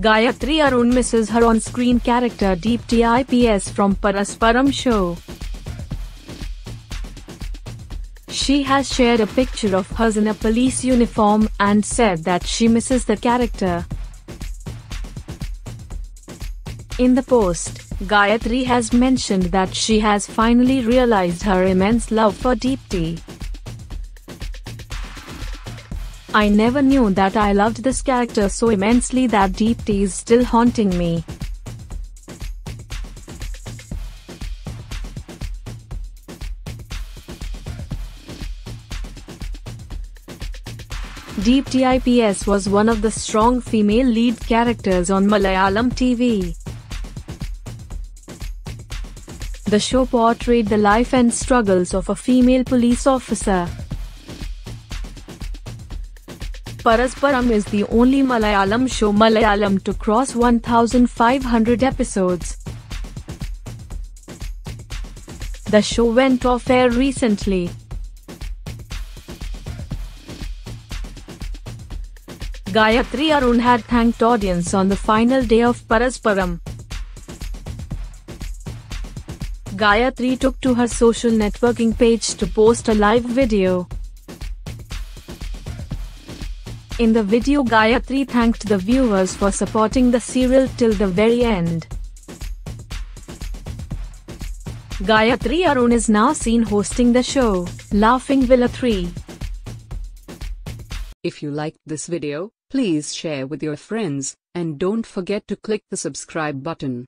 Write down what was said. Gayathri Arun misses her on-screen character Deepthy IPS from Parasparam show. She has shared a picture of hers in a police uniform and said that she misses the character. In the post, Gayathri has mentioned that she has finally realized her immense love for Deepthy. "I never knew that I loved this character so immensely that Deepthy is still haunting me. Deepthy IPS was one of the strong female lead characters on Malayalam TV. The show portrayed the life and struggles of a female police officer. Parasparam is the only Malayalam show to cross 1,500 episodes. The show went off air recently. Gayathri Arun had thanked audience on the final day of Parasparam. Gayathri took to her social networking page to post a live video. In the video, Gayathri thanked the viewers for supporting the serial till the very end. Gayathri Arun is now seen hosting the show, Laughing Villa 3. If you liked this video, please share with your friends, and don't forget to click the subscribe button.